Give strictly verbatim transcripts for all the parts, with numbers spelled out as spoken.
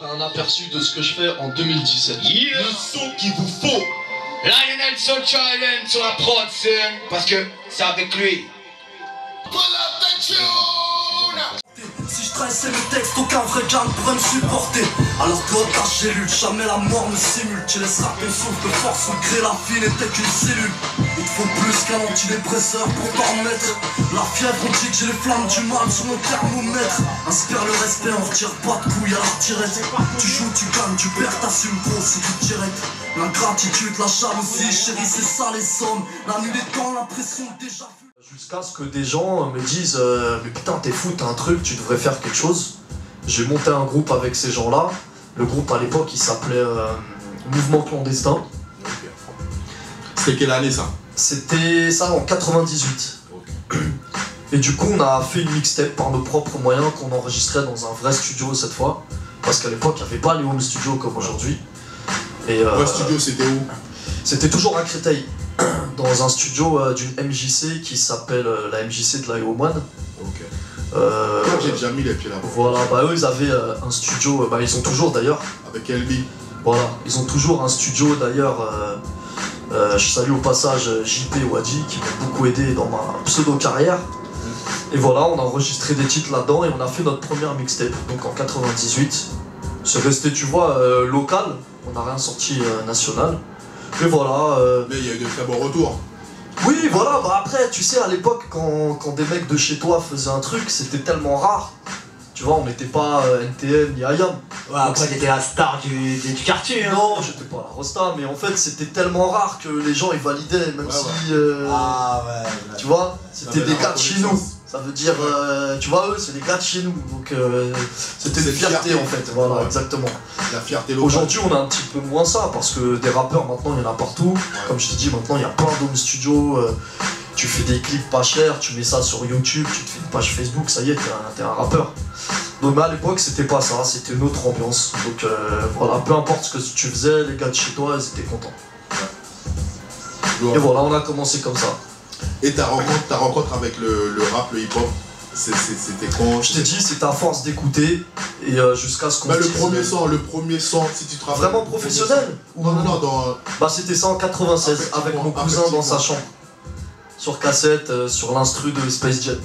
Un aperçu de ce que je fais en deux mille dix-sept. Yeah. Le son qu'il vous faut. Lionel Soul Children sur la prod, parce que c'est avec lui. Si je trahissais le texte, aucun vrai John pourrait me supporter. Alors que dans ta cellule, jamais la mort ne simule. Tu laisseras tes souffles de force ou créer la vie n'était qu'une cellule. Il te faut plus qu'un antidépresseur pour t'en remettre. La fièvre, on dit que j'ai les flammes du mal sur mon thermomètre. Inspire le respect, on retire pas de couilles à la tirette. Tu joues, tu gagnes, tu perds, t'assumes gros, c'est du direct. L'ingratitude, la jalousie, chérie, c'est ça les sommes. La nuit des temps, l'impression déjà vue. Jusqu'à ce que des gens me disent euh, mais putain t'es fou, t'as un truc, tu devrais faire quelque chose. J'ai monté un groupe avec ces gens là. Le groupe à l'époque il s'appelait euh, Mouvement Clandestin. C'était quelle année ça? C'était ça en quatre-vingt-dix-huit. Okay. Et du coup on a fait une mixtape par nos propres moyens qu'on enregistrait dans un vrai studio cette fois. Parce qu'à l'époque il n'y avait pas les home studios comme aujourd'hui. Et, euh, le vrai studio c'était où? C'était toujours à Créteil. Dans un studio euh, d'une M J C qui s'appelle euh, la M J C de La Houmeuse. Ok. Euh, J'ai déjà mis les pieds là-bas. Voilà, bah eux ils avaient euh, un studio, euh, bah ils ont toujours d'ailleurs. Avec L B. Voilà, ils ont toujours un studio d'ailleurs. Euh, euh, je salue au passage J P Wadji qui m'a beaucoup aidé dans ma pseudo-carrière. Mmh. Et voilà, on a enregistré des titres là-dedans et on a fait notre première mixtape, donc en quatre-vingt-dix-huit. C'est resté, tu vois, euh, local, on n'a rien sorti euh, national. Mais voilà. Euh... Mais il y a eu de très bons retours. Oui, voilà. Bah après, tu sais, à l'époque, quand, quand des mecs de chez toi faisaient un truc, c'était tellement rare. Tu vois, on n'était pas euh, N T M ni I A M. Ouais, après, t'étais la star du, du quartier. Hein. Non, j'étais pas la rosta, mais en fait, c'était tellement rare que les gens ils validaient, même ouais, si. Ouais. Euh... Ah ouais. Tu vois, c'était des gars de chez nous. Ça veut dire, euh, tu vois, eux, c'est des gars de chez nous. Donc, euh, c'était des fiertés en fait. Voilà, ouais. Exactement. La fierté locale. Aujourd'hui, on a un petit peu moins ça parce que des rappeurs, maintenant, il y en a partout. Ouais. Comme je te dis, maintenant, il y a plein d'home studios. Euh, tu fais des clips pas chers, tu mets ça sur YouTube, tu te fais une page Facebook, ça y est, t'es un, un rappeur. Donc, mais à l'époque, c'était pas ça, c'était une autre ambiance. Donc, euh, voilà, peu importe ce que tu faisais, les gars de chez toi, ils étaient contents. Ouais. Et voilà, on a commencé comme ça. Et ta rencontre, ta rencontre avec le, le rap, le hip-hop, c'était quand? Je t'ai dit, c'était à force d'écouter et euh, jusqu'à ce qu'on. Bah le premier son, le premier son, si tu travailles. Vraiment professionnel? Non, non, non, dans. Bah c'était ça en quatre-vingt-seize, avec mon cousin dans sa chambre. Sur cassette, euh, sur l'instru de Space Jet. Okay.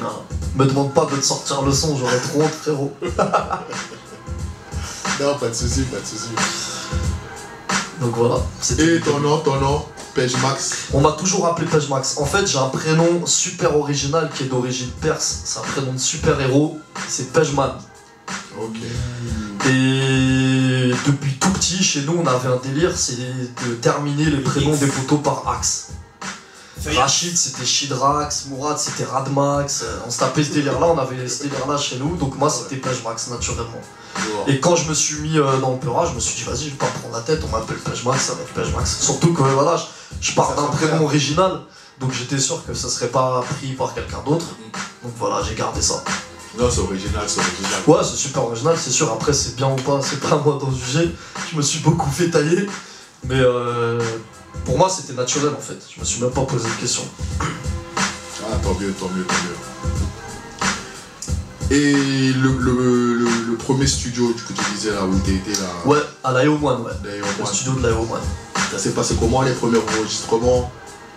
Voilà. Me demande pas de te sortir le son, j'aurais trop honte, frérot. Non, pas de soucis, pas de soucis. Donc voilà. Et ton nom, ton nom? Pejmaxx. On m'a toujours appelé Pejmaxx. En fait, j'ai un prénom super original qui est d'origine perse. C'est un prénom de super-héros. C'est Pejman. Ok. Et depuis tout petit, chez nous, on avait un délire, c'est de terminer les prénoms des poteaux par axe. Rachid, c'était Chidrax. Mourad, c'était Radmax. On se tapait ce délire-là, on avait ce délire-là chez nous. Donc moi, c'était Pejmaxx, naturellement. Et quand je me suis mis dans le peur, je me suis dit vas-y, je vais pas me prendre la tête, on m'appelle Pejmaxx, ça va être Pejmaxx. Surtout que voilà, je, je pars d'un prénom original, donc j'étais sûr que ça serait pas pris par quelqu'un d'autre. Donc voilà, j'ai gardé ça. Non, c'est original, c'est original. Ouais, c'est super original, c'est sûr. Après, c'est bien ou pas, c'est pas à moi d'en juger. Je me suis beaucoup fait tailler, mais euh, pour moi, c'était naturel en fait. Je me suis même pas posé de questions. Ah, tant mieux, tant mieux, tant mieux. Et le, le, le, le premier studio que tu disais là où t'étais là. Ouais, à La Houmeuse, ouais. Le studio de La Houmeuse. Ça s'est passé comment les premiers enregistrements?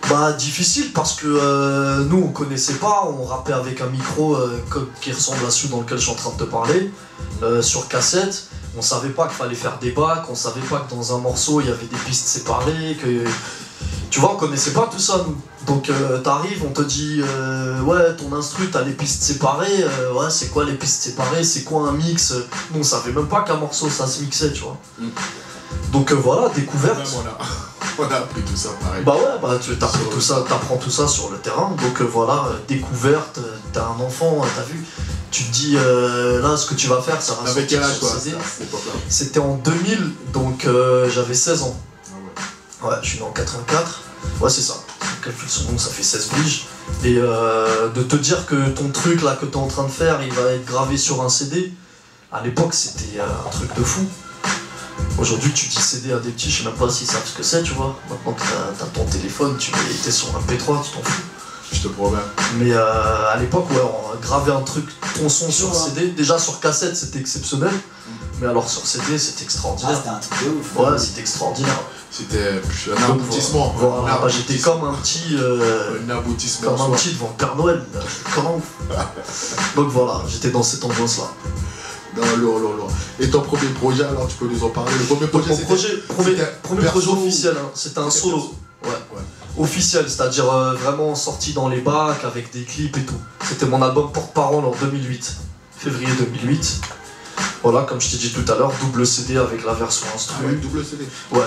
Bah difficile parce que euh, nous on connaissait pas, on rappait avec un micro euh, qui ressemble à celui dans lequel je suis en train de te parler, euh, sur cassette. On savait pas qu'il fallait faire des bacs, on savait pas que dans un morceau il y avait des pistes séparées, que. Tu vois, on connaissait pas tout ça, nous. Donc euh, t'arrives, on te dit euh, ouais, ton instru, t'as les pistes séparées, euh, ouais, c'est quoi les pistes séparées, c'est quoi un mix? Nous, on savait même pas qu'un morceau, ça se mixait, tu vois. Mm. Donc euh, voilà, découverte. Même on, a... on a appris tout ça, pareil. Bah ouais, bah, tu t'apprends tout, tout ça sur le terrain, donc euh, voilà, euh, découverte, euh, t'as un enfant, euh, t'as vu, tu te dis euh, là, ce que tu vas faire, ça va sortir sur C D. C'était en deux mille, donc euh, j'avais seize ans. Ouais, je suis né en quatre-vingt-quatre. Ouais, c'est ça. Calcul sur donc ça fait seize piges. Et euh, de te dire que ton truc là que t'es en train de faire, il va être gravé sur un C D. À l'époque, c'était un truc de fou. Aujourd'hui, tu dis C D à des petits, je sais même pas s'ils savent ce que c'est, tu vois. Maintenant que t'as ton téléphone, tu t'es sur un P trois, tu t'en fous. Je te promets. Mais euh, à l'époque, ouais, on gravait un truc, ton son sur un C D. Déjà sur cassette, c'était exceptionnel. Mais alors sur C D, c'est extraordinaire. Ah, c'était un truc de ouf. Ouais, c'était extraordinaire. C'était un aboutissement. Voilà, voilà, bah, j'étais comme un petit. Euh, un aboutissement. Comme un petit devant Père Noël. Comment Donc voilà, j'étais dans cette ambiance-là. Non, lourd, lourd, lourd. Et ton premier projet, alors tu peux nous en parler. Le premier projet, c'était. Projet, projet, premier projet officiel, hein. C'était un solo. Ouais, ouais. Officiel, c'est-à-dire euh, vraiment sorti dans les bacs avec des clips et tout. C'était mon album porte-parole en deux mille huit, février deux mille huit. Voilà, comme je t'ai dit tout à l'heure, double C D avec la version instru. Ah ouais, double C D. Ouais.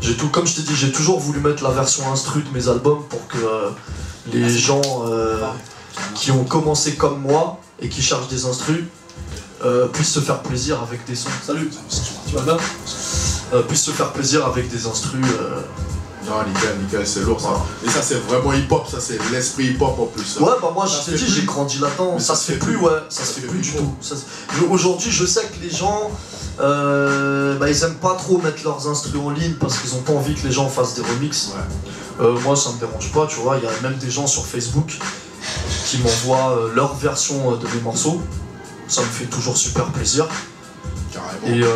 J'ai tout, comme je t'ai dit, j'ai toujours voulu mettre la version instru de mes albums pour que euh, les Merci. gens euh, qui ont commencé comme moi et qui cherchent des instrus euh, puissent se faire plaisir avec des sons. Salut. Tu vas bien ? euh, Puissent se faire plaisir avec des instrus. Euh, Non, nickel, nickel, c'est lourd ça. Et ça, c'est vraiment hip-hop, ça, c'est l'esprit hip-hop en plus. Ouais, bah moi, je t'ai dit, j'ai grandi là-dedans. Ça, ça se fait plus, ouais, ça, ça se fait, fait plus du tout. Aujourd'hui, je sais que les gens, euh, bah, ils aiment pas trop mettre leurs instruments en ligne parce qu'ils ont pas envie que les gens fassent des remixes. Ouais. Euh, moi, ça me dérange pas, tu vois. Il y a même des gens sur Facebook qui m'envoient euh, leur version euh, de mes morceaux. Ça me fait toujours super plaisir. Carrément. Et euh...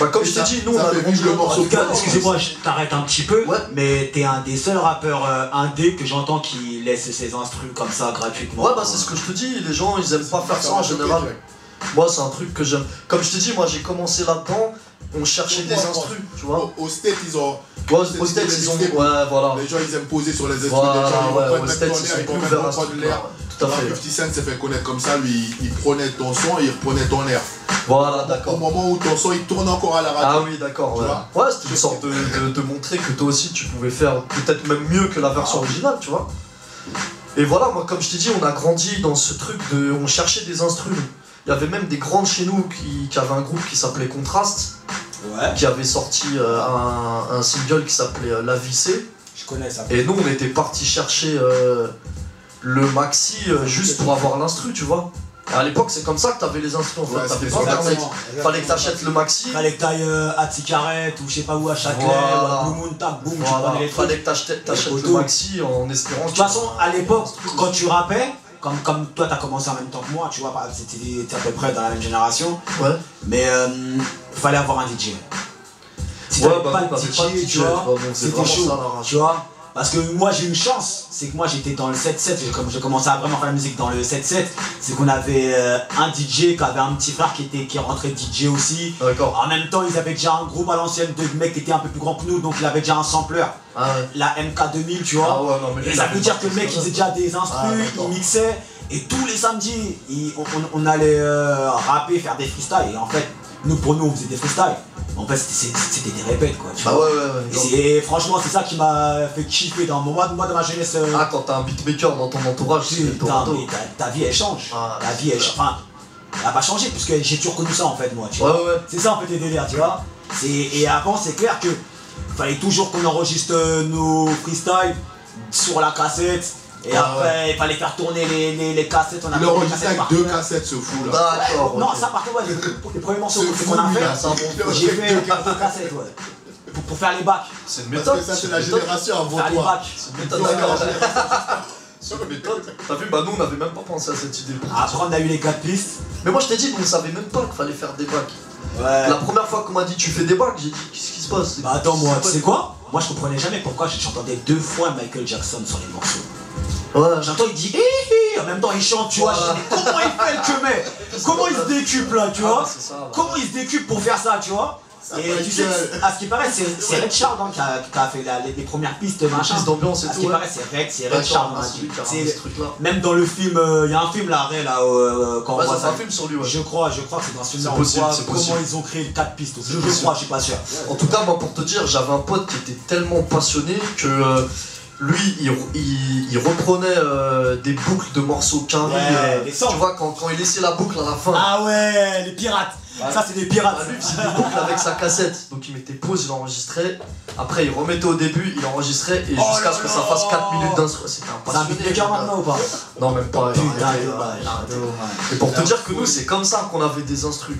bah comme et je t'ai dit, nous on a le morceau. En tout cas, excusez-moi, je t'arrête un petit peu, ouais. Mais t'es un des seuls rappeurs euh, indé que j'entends qui laisse ses instrus comme ça gratuitement. Ouais, bah c'est ce que je te dis, les gens ils aiment pas faire ça en général. Moi c'est un truc que j'aime. Comme je te dis, moi j'ai commencé là-dedans, on cherchait des instrus, tu vois. Au States ils ont. Ouais, au States ils ont. Ouais, voilà. Les gens ils aiment poser sur les instrus. Ouais, au States ils sont plus vers l'air. Tout à fait. cinquante Cent s'est fait connaître comme ça, lui il prenait ton son et il reprenait ton air. Voilà, d'accord. Au moment où ton son il tourne encore à la radio. Ah oui, d'accord. Ouais, ouais, c'était une sorte de, de, de montrer que toi aussi tu pouvais faire peut-être même mieux que la version originale, tu vois. Et voilà, moi comme je t'ai dit, on a grandi dans ce truc de. On cherchait des instruments. Il y avait même des grands chez nous qui, qui avaient un groupe qui s'appelait Contraste, ouais. Qui avait sorti euh, un, un single qui s'appelait euh, La Vissée. Je connais ça. Et nous on était partis chercher euh, le maxi euh, juste pour avoir l'instru, tu vois. À l'époque, c'est comme ça que t'avais les instruments, en fait. T'avais pas internet. Fallait que t'achètes le maxi. Fallait que t'ailles euh, à Ticarette ou je sais pas où à Châtelet, voilà. Boum, boum, tac, boum, voilà. Tu prenais les trucs. Fallait que t'achètes le maxi en espérant. De toute façon, à l'époque, quand tu rappais, comme, comme toi t'as commencé en même temps que moi, tu vois, c'était à peu près dans la même génération. Ouais. Mais euh, fallait avoir un D J. Si ouais, t'avais bah, pas, pas de D J, tu vois, c'était chaud, tu vois. Parce que moi j'ai eu une chance, c'est que moi j'étais dans le sept sept, comme j'ai commencé à vraiment faire la musique dans le sept sept, c'est qu'on avait euh, un D J qui avait un petit frère qui était qui rentrait D J aussi. D'accord. En même temps ils avaient déjà un groupe à l'ancienne de mecs qui étaient un peu plus grands que nous, donc il avait déjà un sampler. Ah ouais. La M K deux mille, tu vois. Ah ouais, non, mais et ça veut dire que le mec il faisait déjà des instrus, ah, il mixait, et tous les samedis il, on, on allait euh, rapper, faire des freestyles, et en fait nous pour nous on faisait des freestyles. En fait, c'était des répètes, quoi. Tu bah vois. Ouais, ouais, ouais. Et, et franchement, c'est ça qui m'a fait kiffer dans mon moi, moi dans ma jeunesse. Euh... Ah, quand t'as un beatmaker dans ton entourage, c'est ton entourage. Mais ta, ta vie, elle change. Ah, ta vie, elle change. Enfin, elle a pas changé, parce que j'ai toujours connu ça, en fait, moi. Tu ouais, vois. Ouais. C'est ça, en fait, les délires, tu vois. Et avant, c'est clair que fallait toujours qu'on enregistre nos freestyles sur la cassette. Et ah après, ouais. Il fallait faire tourner les, les, les cassettes. On a le enregistré avec deux cassettes, ce fou là. Ouais, okay. Non, ça par contre, ouais, les, les premiers morceaux qu'on a fait, j'ai fait deux cassettes, ouais. Pour, pour faire les bacs. C'est une méthode. Parce que ça, c'est la génération avant toi. Faire les bacs. C'est une méthode, d'accord. T'as vu, bah nous on n'avait même pas pensé à cette idée. Après, on a eu les quatre pistes. Mais moi, je t'ai dit, on savait même pas qu'il fallait faire des bacs. Ouais. La première fois qu'on m'a dit tu fais des bacs, j'ai dit qu'est-ce qui se passe. Bah attends, moi, tu sais quoi? Moi, je comprenais jamais pourquoi j'entendais deux fois Michael Jackson sur les morceaux. Ouais. J'entends, il dit hi hi, en même temps il chante, tu ouais. vois. Comment il fait le que mec? Comment il se décupe là, tu vois? Ah, ça, ouais. Comment il se décupe pour faire ça, tu vois? Ça et tu sais, à ce qui paraît, c'est Red Charles hein, qui, a, qui a fait la, les, les premières pistes, machin. Piste d'ambiance et tout. À ce qui ouais. paraît, c'est Red, c'est Red Charles. Même dans le film, il euh, y a un film là, Ray, là, euh, quand bah, on voit ça. Un film sur lui, ouais. Je crois, je crois que c'est dans ce film. C'est possible. Comment ils ont créé les quatre pistes aussi. Je crois, je suis pas sûr. En tout cas, moi pour te dire, j'avais un pote qui était tellement passionné que. Lui, il, il, il reprenait euh, des boucles de morceaux qu'un ouais, tu vois, quand, quand il laissait la boucle à la fin. Ah ouais, les pirates ouais. Ça, c'est des pirates. Bah, lui, il faisait des boucles avec sa cassette. Donc, il mettait pause, il enregistrait. Après, il remettait au début, il enregistrait. Et oh jusqu'à ce que ça fasse quatre minutes d'instru. C'était un passionné. C'est un maintenant ou pas? Non, même pas. Putain, il arrêtait, dommage, il arrêtait. Ouais. Et pour te dire que nous, c'est comme ça qu'on avait des instrus.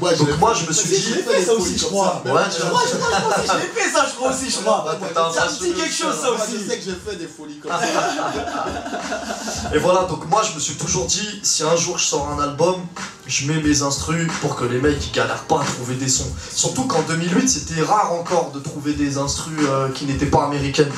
Ouais, donc, moi, je me suis dit. J'ai fait ça aussi, je crois. Ouais, je crois, je crois aussi. J'ai fait ça, je crois aussi, je crois. Ça me dit quelque chose, ça aussi. Que j'ai fait des folies comme ça. Et voilà, donc moi je me suis toujours dit, si un jour je sors un album, je mets mes instrus pour que les mecs ils galèrent pas à trouver des sons. Surtout qu'en deux mille huit, c'était rare encore de trouver des instrus euh, qui n'étaient pas américaines.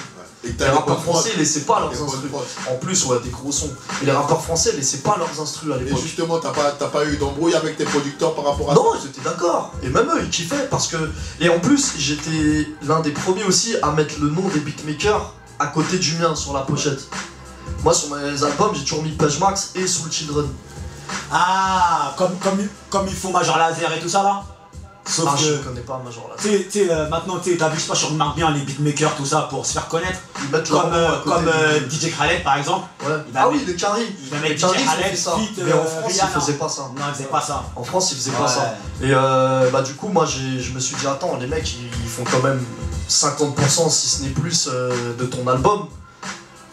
Et les rappeurs français ils laissaient pas leurs instrus. En plus, ouais, des gros sons. Et les rappeurs français laissaient pas leurs instrus à l'époque. Et justement, t'as pas, t'as pas eu d'embrouille avec tes producteurs par rapport à ça? Non, ils étaient d'accord. Et même eux, ils kiffaient parce que. Et en plus, j'étais l'un des premiers aussi à mettre le nom des beatmakers à côté du mien sur la pochette. Moi, sur mes albums, j'ai toujours mis Pejmaxx et Soul Children. Ah, comme, comme, comme ils font Major Laser et tout ça là. Sauf ah, que je connais pas Major Laser. Tu sais, euh, maintenant, tu t'abuses pas sur marque bien les beatmakers, tout ça, pour se faire connaître. Ils mettent comme euh, comme euh, D J Khaled par exemple. Ouais. Ah mettre, oui, le Carry. Il va mettre D J Khaled, ça. Pete, mais en France, Rihanna. Ils faisaient pas ça. Non, ils faisaient pas ça. En France, ils faisaient ouais. pas ça. Et euh, bah, du coup, moi, je me suis dit, attends, les mecs, ils font quand même cinquante pour cent, si ce n'est plus, euh, de ton album.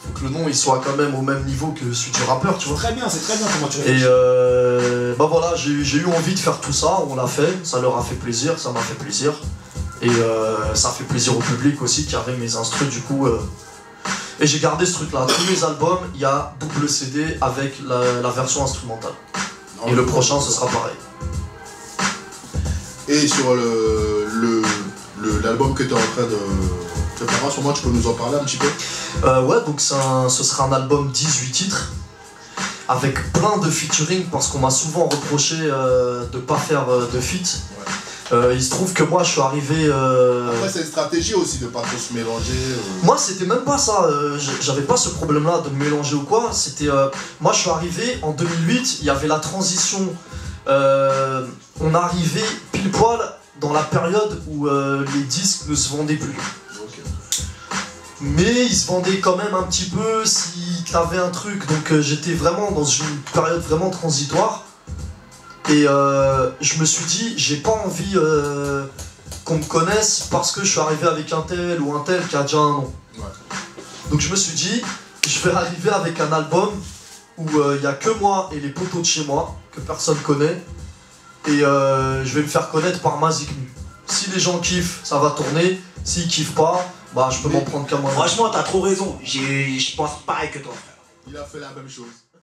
Faut que le nom il soit quand même au même niveau que celui du rappeur, tu vois. Très bien, c'est très bien comment tu réfléchis. Et euh, bah voilà, j'ai eu envie de faire tout ça, on l'a fait, ça leur a fait plaisir, ça m'a fait plaisir. Et euh, ça fait plaisir au public aussi qui avait mes instrus du coup. Euh... Et j'ai gardé ce truc là, tous mes albums, il y a double C D avec la, la version instrumentale. Non, et le prochain ce sera pareil. Et sur le l'album que tu es en train de... Sur moi, tu peux nous en parler un petit peu? euh, Ouais, donc un, ce sera un album dix-huit titres avec plein de featuring parce qu'on m'a souvent reproché euh, de pas faire euh, de feat. Ouais. Euh, il se trouve que moi je suis arrivé. Euh... Après, c'est une stratégie aussi de pas trop se mélanger. Euh... Moi, c'était même pas ça. Euh, J'avais pas ce problème là de me mélanger ou quoi. C'était. Euh... Moi, je suis arrivé en deux mille huit, il y avait la transition. Euh... On arrivait pile poil dans la période où euh, les disques ne se vendaient plus. Mais ils se vendaient quand même un petit peu si t'avais un truc, donc euh, j'étais vraiment dans une période vraiment transitoire. Et euh, je me suis dit, j'ai pas envie euh, qu'on me connaisse parce que je suis arrivé avec un tel ou un tel qui a déjà un nom. Ouais. Donc je me suis dit, je vais arriver avec un album où il euh, y a que moi et les potos de chez moi, que personne connaît. Et euh, je vais me faire connaître par ma zik nu. Si les gens kiffent, ça va tourner. S'ils kiffent pas, bah je peux m'en prendre qu'à moi. Franchement, t'as trop raison. Je pense pareil que toi, frère. Il a fait la même chose.